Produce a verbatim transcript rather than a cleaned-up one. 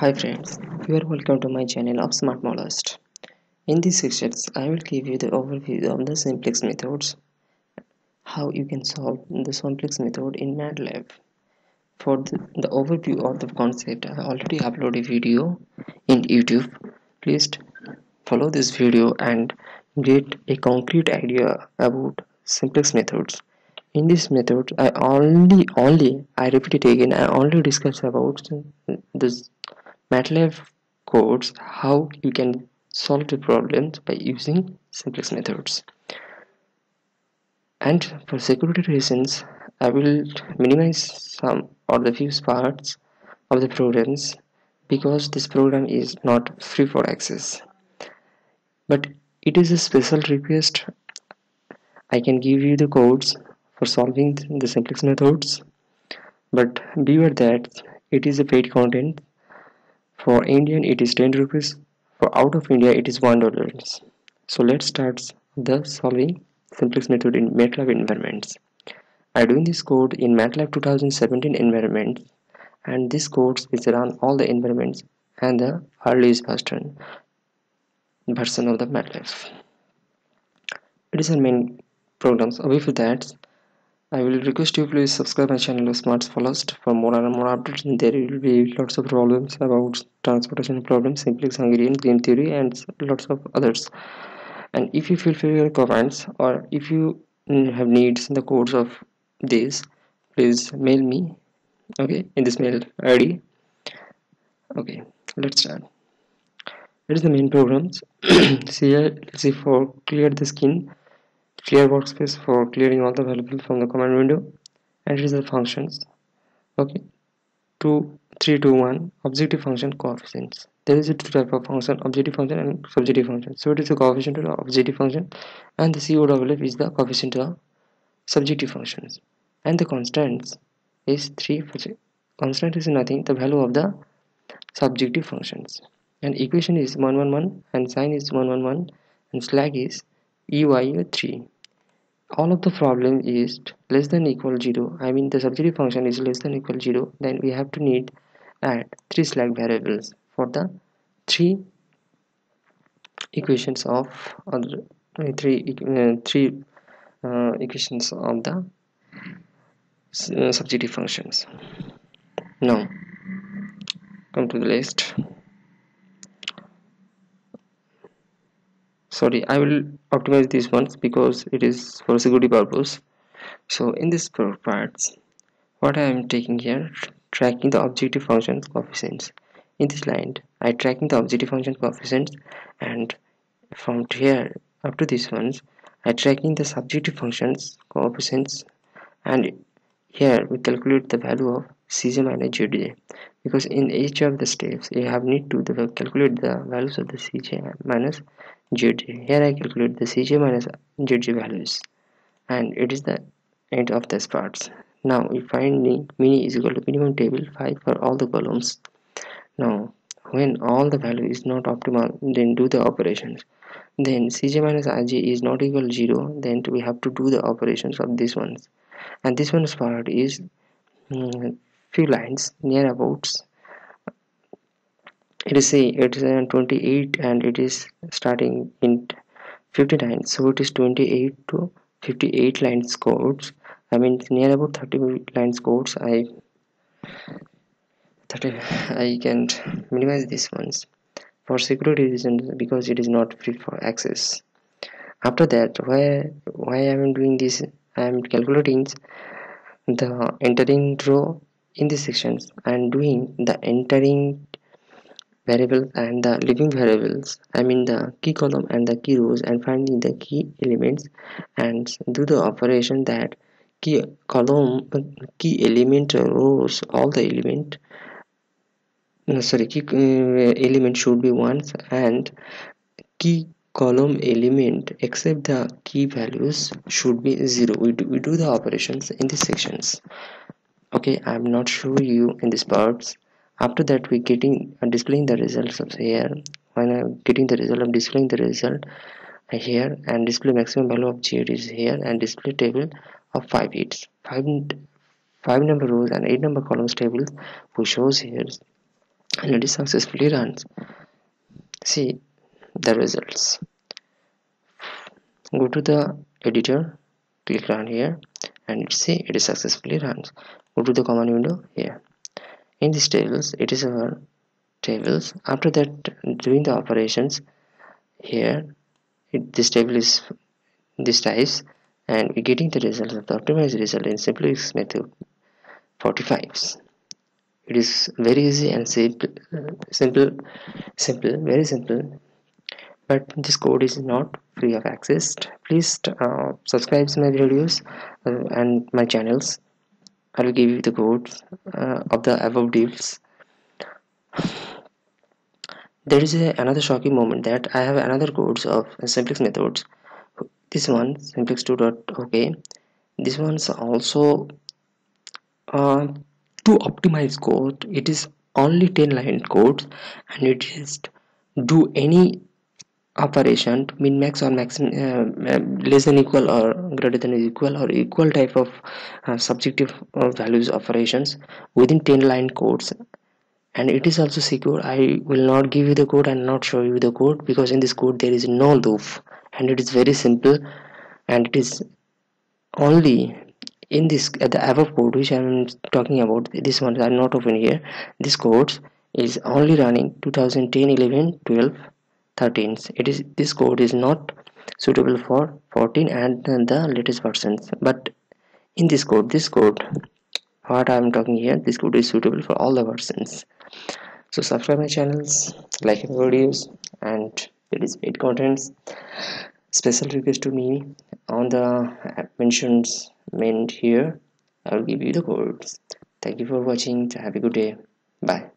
Hi friends, you are welcome to my channel of Smart Palash. In these sections, I will give you the overview of the simplex methods, how you can solve the simplex method in MATLAB. For the, the overview of the concept, I already uploaded a video in YouTube. Please follow this video and get a concrete idea about simplex methods. In this method, I only, only, I repeat it again, I only discuss about this MATLAB codes, how you can solve the problems by using simplex methods. And for security reasons, I will minimize some or the few parts of the programs because this program is not free for access. But it is a special request. I can give you the codes for solving the simplex methods, but beware that it is a paid content. For Indian it is ten rupees, for out of India it is one dollar. So let's start the solving simplex method in MATLAB environments. I doing this code in MATLAB two thousand seventeen environment, and this code is run all the environments and the earliest version version of the MATLAB. It is a main program. So with that, I will request you please subscribe my channel Smart Palash for more and more updates. There will be lots of problems about transportation problems, simplex Hungarian, game theory, and lots of others. And if you feel free your comments, or if you have needs in the codes of this, please mail me. Okay, in this mail I D. Okay, let's start. Here is the main programs. See here, let's see for clear the skin. Clear workspace for clearing all the variables from the command window, and it is the functions. Okay, two three two one objective function, coefficients. There is a two type of function, objective function and subjective function. So it is the coefficient to the objective function, and the C O F F is the coefficient to the subjective functions, and the constants is three. Constant is nothing, the value of the subjective functions, and equation is one one one, and sign is one one one, and slack is E Y three. All of the problem is less than equal zero. I mean the subjective function is less than equal zero. Then we have to need add three slack variables for the three equations of other uh, three uh, three uh, equations of the uh, subjective functions. Now come to the list. Sorry, I will optimize these ones because it is for security purpose. So in this parts, what I am taking here, tracking the objective function coefficients. In this line, I tracking the objective function coefficients, and from here up to these ones, I tracking the subjective functions coefficients, and here we calculate the value of C J minus J D, because in each of the steps you have need to calculate the values of the C J minus J J. Here I calculate the C J minus J J values, and it is the end of this part. Now we find mini is equal to minimum table five for all the columns. Now when all the value is not optimal, then do the operations. Then C J minus I J is not equal to zero, then we have to do the operations of these ones. And this one's part is um, few lines near about. It is say it is twenty-eight, and it is starting in fifty-nine, so it is twenty-eight to fifty-eight lines codes. I mean near about thirty lines codes. I thirty I can minimize these ones for security reasons because it is not free for access. After that, why why I am doing this? I am calculating the entering row in these sections and doing the entering variable and the leaving variables, I mean the key column and the key rows, and finding the key elements, and do the operation that key column, key element, rows, all the element, no, sorry, key uh, element should be ones, and key column element except the key values should be zero. We do, we do the operations in these sections. Okay, I'm not sure you in these parts. After that, we're getting uh, displaying the results of here. When I'm getting the result, I'm displaying the result here, and display maximum value of J D is here, and display table of five hits, five, five number rows and eight number columns tables, which shows here. and it is successfully runs. See the results. Go to the editor, click run here, and see it is successfully runs. Go to the command window here. In these tables, it is our tables. After that, doing the operations here, it, this table is this types, and we're getting the results of the optimized result in Simplex Method forty-five. It is very easy and simple, simple, simple, very simple. But this code is not free of access. Please uh, subscribe to my videos uh, and my channels. I will give you the code uh, of the above deals. There is a, another shocking moment that I have another codes of Simplex methods. This one Simplex two dot ok. This one's also uh, to optimize code. It is only ten line codes, and it just do any operation to min max or max uh, less than equal or greater than equal or equal type of uh, subjective uh, values operations within ten line codes, and it is also secure. I will not give you the code and not show you the code, because in this code there is no loop, and it is very simple, and it is only in this uh, the above code which I am talking about. This one I am not open here. This code is only running two thousand ten, eleven, twelve, thirteen. It is this code is not suitable for fourteen and, and the latest versions. But in this code, this code what I am talking here, this code is suitable for all the versions. So subscribe my channels, like my videos, and it is paid contents. Special request to me on the mentions meant here. I will give you the codes. Thank you for watching. Have a good day. Bye.